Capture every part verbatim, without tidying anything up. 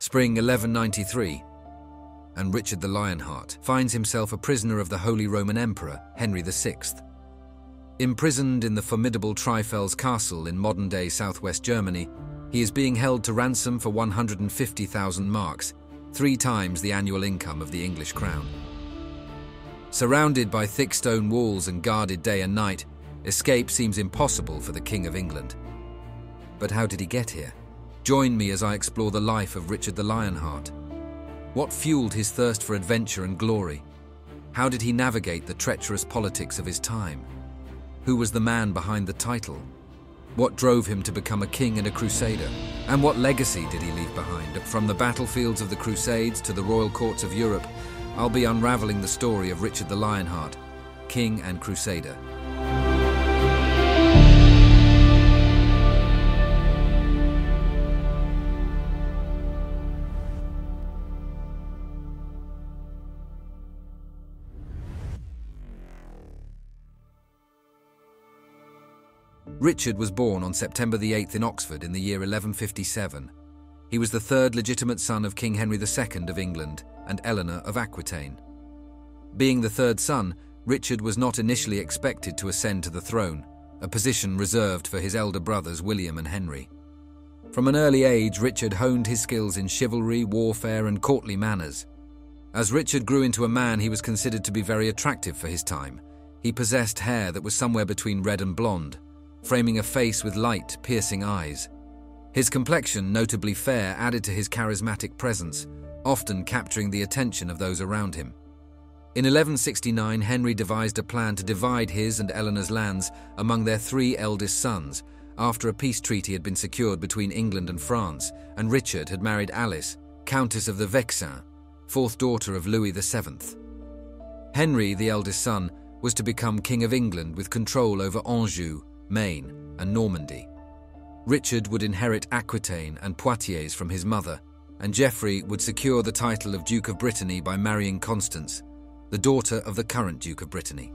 spring eleven ninety-three, and Richard the Lionheart finds himself a prisoner of the Holy Roman Emperor, Henry the Sixth. Imprisoned in the formidable Trifels Castle in modern-day southwest Germany, he is being held to ransom for one hundred fifty thousand marks, three times the annual income of the English crown. Surrounded by thick stone walls and guarded day and night, escape seems impossible for the King of England. But how did he get here? Join me as I explore the life of Richard the Lionheart. What fueled his thirst for adventure and glory? How did he navigate the treacherous politics of his time? Who was the man behind the title? What drove him to become a king and a crusader? And what legacy did he leave behind? From the battlefields of the Crusades to the royal courts of Europe, I'll be unraveling the story of Richard the Lionheart, king and crusader. Richard was born on September the eighth in Oxford in the year eleven fifty-seven. He was the third legitimate son of King Henry the Second of England and Eleanor of Aquitaine. Being the third son, Richard was not initially expected to ascend to the throne, a position reserved for his elder brothers William and Henry. From an early age, Richard honed his skills in chivalry, warfare, and courtly manners. As Richard grew into a man, he was considered to be very attractive for his time. He possessed hair that was somewhere between red and blonde, framing a face with light, piercing eyes. His complexion, notably fair, added to his charismatic presence, often capturing the attention of those around him. In eleven sixty-nine, Henry devised a plan to divide his and Eleanor's lands among their three eldest sons, after a peace treaty had been secured between England and France, and Richard had married Alice, Countess of the Vexin, fourth daughter of Louis the Seventh. Henry, the eldest son, was to become King of England with control over Anjou, Maine, and Normandy. Richard would inherit Aquitaine and Poitiers from his mother, and Geoffrey would secure the title of Duke of Brittany by marrying Constance, the daughter of the current Duke of Brittany.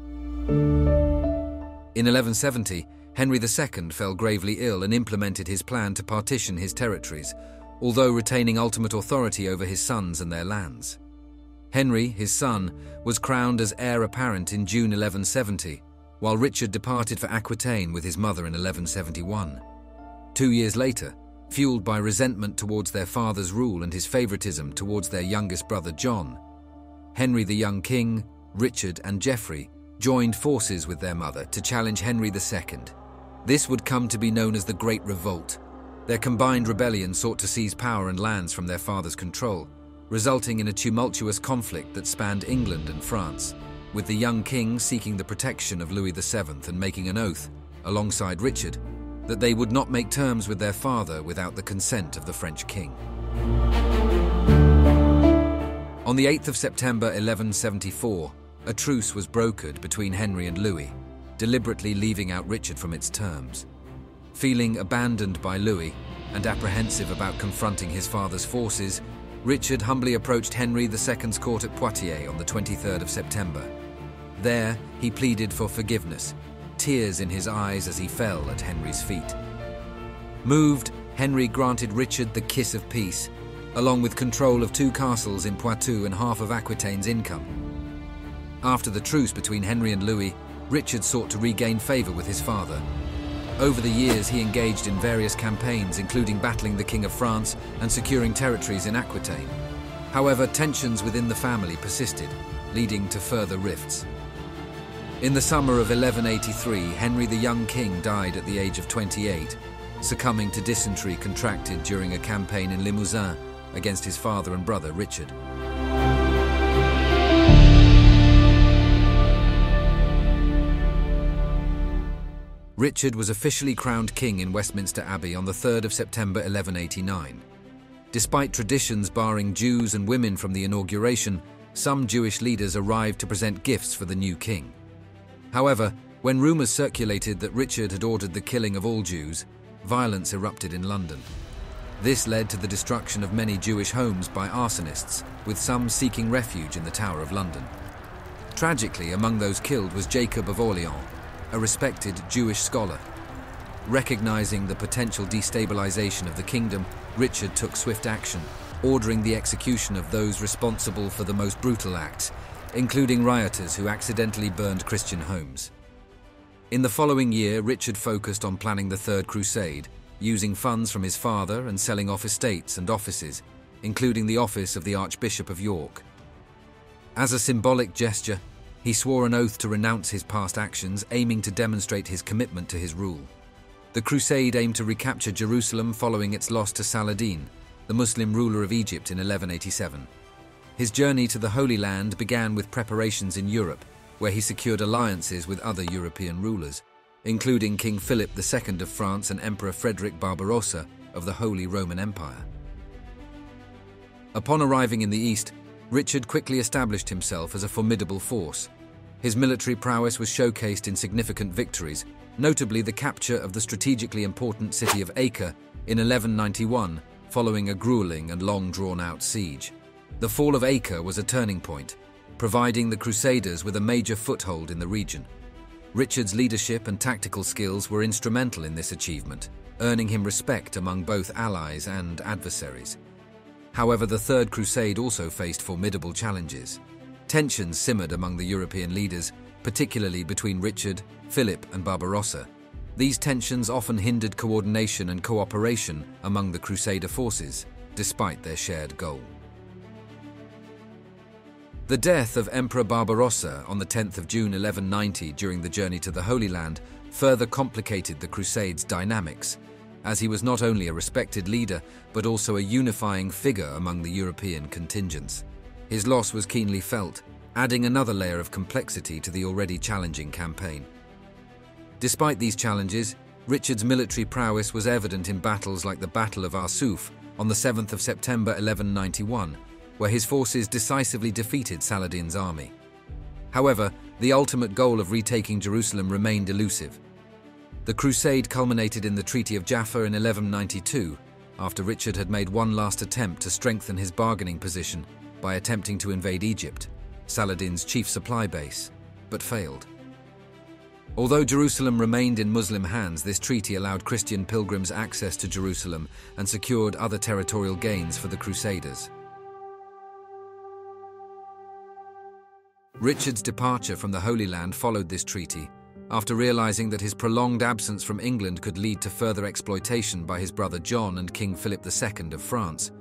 In eleven seventy, Henry the Second fell gravely ill and implemented his plan to partition his territories, although retaining ultimate authority over his sons and their lands. Henry, his son, was crowned as heir apparent in June eleven seventy, while Richard departed for Aquitaine with his mother in eleven seventy-one. Two years later, fueled by resentment towards their father's rule and his favoritism towards their youngest brother John, Henry the Young King, Richard and Geoffrey joined forces with their mother to challenge Henry the Second. This would come to be known as the Great Revolt. Their combined rebellion sought to seize power and lands from their father's control, resulting in a tumultuous conflict that spanned England and France, with the young king seeking the protection of Louis the Seventh and making an oath, alongside Richard, that they would not make terms with their father without the consent of the French king. On the eighth of September eleven seventy-four, a truce was brokered between Henry and Louis, deliberately leaving out Richard from its terms. Feeling abandoned by Louis and apprehensive about confronting his father's forces, Richard humbly approached Henry the Second's court at Poitiers on the twenty-third of September. There, he pleaded for forgiveness, tears in his eyes as he fell at Henry's feet. Moved, Henry granted Richard the kiss of peace, along with control of two castles in Poitou and half of Aquitaine's income. After the truce between Henry and Louis, Richard sought to regain favor with his father. Over the years, he engaged in various campaigns, including battling the King of France and securing territories in Aquitaine. However, tensions within the family persisted, leading to further rifts. In the summer of eleven eighty-three, Henry the Young King died at the age of twenty-eight, succumbing to dysentery contracted during a campaign in Limousin against his father and brother Richard. Richard was officially crowned king in Westminster Abbey on the third of September eleven eighty-nine. Despite traditions barring Jews and women from the inauguration, some Jewish leaders arrived to present gifts for the new king. However, when rumors circulated that Richard had ordered the killing of all Jews, violence erupted in London. This led to the destruction of many Jewish homes by arsonists, with some seeking refuge in the Tower of London. Tragically, among those killed was Jacob of Orleans, a respected Jewish scholar. Recognizing the potential destabilization of the kingdom, Richard took swift action, ordering the execution of those responsible for the most brutal acts, including rioters who accidentally burned Christian homes. In the following year, Richard focused on planning the Third Crusade, using funds from his father and selling off estates and offices, including the office of the Archbishop of York. As a symbolic gesture, he swore an oath to renounce his past actions, aiming to demonstrate his commitment to his rule. The crusade aimed to recapture Jerusalem following its loss to Saladin, the Muslim ruler of Egypt, in eleven eighty-seven. His journey to the Holy Land began with preparations in Europe, where he secured alliances with other European rulers, including King Philip the Second of France and Emperor Frederick Barbarossa of the Holy Roman Empire. Upon arriving in the East, Richard quickly established himself as a formidable force. His military prowess was showcased in significant victories, notably the capture of the strategically important city of Acre in eleven ninety-one, following a grueling and long drawn-out siege. The fall of Acre was a turning point, providing the Crusaders with a major foothold in the region. Richard's leadership and tactical skills were instrumental in this achievement, earning him respect among both allies and adversaries. However, the Third Crusade also faced formidable challenges. Tensions simmered among the European leaders, particularly between Richard, Philip, and Barbarossa. These tensions often hindered coordination and cooperation among the Crusader forces, despite their shared goal. The death of Emperor Barbarossa on the tenth of June eleven ninety during the journey to the Holy Land further complicated the Crusade's dynamics, as he was not only a respected leader, but also a unifying figure among the European contingents. His loss was keenly felt, adding another layer of complexity to the already challenging campaign. Despite these challenges, Richard's military prowess was evident in battles like the Battle of Arsuf on the seventh of September eleven ninety-one, where his forces decisively defeated Saladin's army. However, the ultimate goal of retaking Jerusalem remained elusive. The crusade culminated in the Treaty of Jaffa in eleven ninety-two, after Richard had made one last attempt to strengthen his bargaining position by attempting to invade Egypt, Saladin's chief supply base, but failed. Although Jerusalem remained in Muslim hands, this treaty allowed Christian pilgrims access to Jerusalem and secured other territorial gains for the Crusaders. Richard's departure from the Holy Land followed this treaty, after realizing that his prolonged absence from England could lead to further exploitation by his brother John and King Philip the Second of France.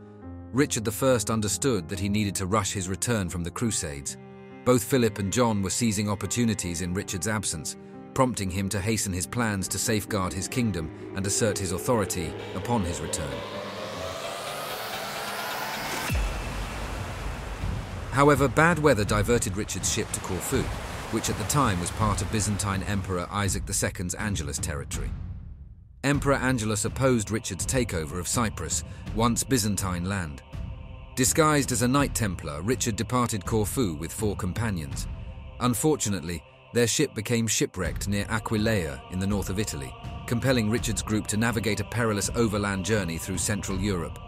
Richard the First understood that he needed to rush his return from the Crusades. Both Philip and John were seizing opportunities in Richard's absence, prompting him to hasten his plans to safeguard his kingdom and assert his authority upon his return. However, bad weather diverted Richard's ship to Corfu, which at the time was part of Byzantine Emperor Isaac the Second's Angelus territory. Emperor Angelus opposed Richard's takeover of Cyprus, once Byzantine land. Disguised as a Knight Templar, Richard departed Corfu with four companions. Unfortunately, their ship became shipwrecked near Aquileia in the north of Italy, compelling Richard's group to navigate a perilous overland journey through Central Europe.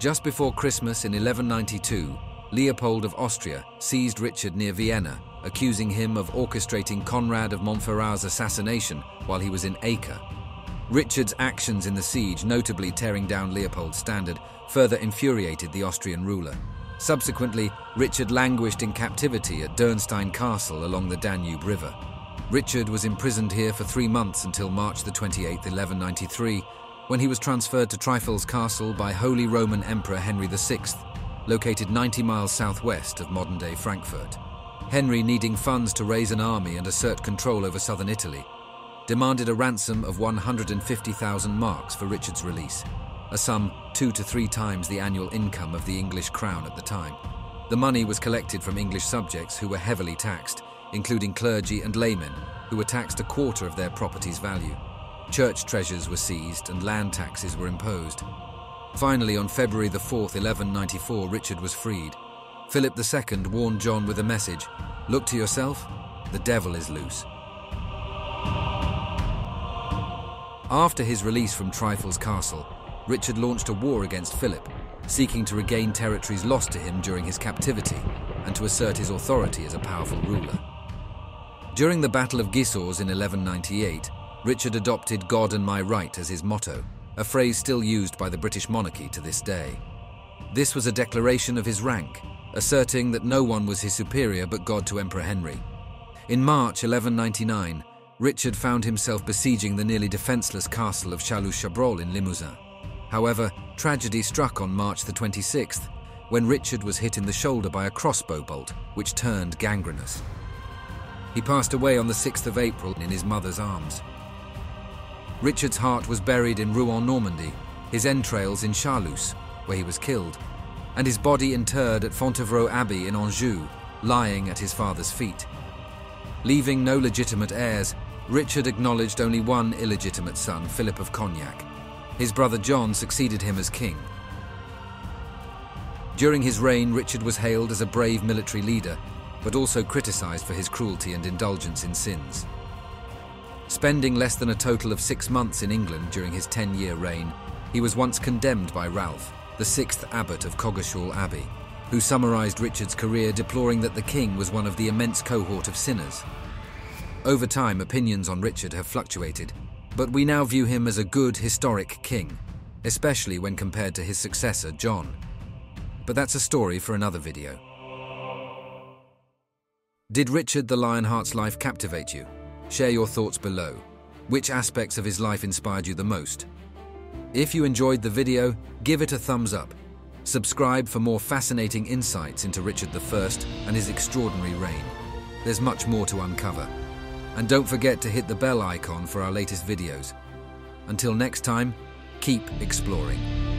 Just before Christmas in eleven ninety-two, Leopold of Austria seized Richard near Vienna, accusing him of orchestrating Conrad of Montferrat's assassination while he was in Acre. Richard's actions in the siege, notably tearing down Leopold's standard, further infuriated the Austrian ruler. Subsequently, Richard languished in captivity at Dürnstein Castle along the Danube River. Richard was imprisoned here for three months until March the twenty-eighth, eleven ninety-three, when he was transferred to Trifels Castle by Holy Roman Emperor Henry the Sixth, located ninety miles southwest of modern-day Frankfurt. Henry, needing funds to raise an army and assert control over southern Italy, demanded a ransom of one hundred fifty thousand marks for Richard's release, a sum two to three times the annual income of the English crown at the time. The money was collected from English subjects who were heavily taxed, including clergy and laymen, who were taxed a quarter of their property's value. Church treasures were seized and land taxes were imposed. Finally, on February the fourth, eleven ninety-four, Richard was freed. Philip the Second warned John with a message: "Look to yourself, the devil is loose." After his release from Trifels Castle, Richard launched a war against Philip, seeking to regain territories lost to him during his captivity and to assert his authority as a powerful ruler. During the Battle of Gisors in eleven ninety-eight, Richard adopted "God and my right" as his motto, a phrase still used by the British monarchy to this day. This was a declaration of his rank, asserting that no one was his superior but God to Emperor Henry. In March eleven ninety-nine, Richard found himself besieging the nearly defenseless castle of Chalus-Chabrol in Limousin. However, tragedy struck on March the twenty-sixth, when Richard was hit in the shoulder by a crossbow bolt, which turned gangrenous. He passed away on the sixth of April in his mother's arms. Richard's heart was buried in Rouen, Normandy, his entrails in Charlus, where he was killed, and his body interred at Fontevraud Abbey in Anjou, lying at his father's feet. Leaving no legitimate heirs, Richard acknowledged only one illegitimate son, Philip of Cognac. His brother John succeeded him as king. During his reign, Richard was hailed as a brave military leader, but also criticized for his cruelty and indulgence in sins. Spending less than a total of six months in England during his ten-year reign, he was once condemned by Ralph, the sixth abbot of Coggeshall Abbey, who summarized Richard's career deploring that the king was one of the immense cohort of sinners. Over time, opinions on Richard have fluctuated, but we now view him as a good historic king, especially when compared to his successor, John. But that's a story for another video. Did Richard the Lionheart's life captivate you? Share your thoughts below. Which aspects of his life inspired you the most? If you enjoyed the video, give it a thumbs up. Subscribe for more fascinating insights into Richard the First and his extraordinary reign. There's much more to uncover. And don't forget to hit the bell icon for our latest videos. Until next time, keep exploring.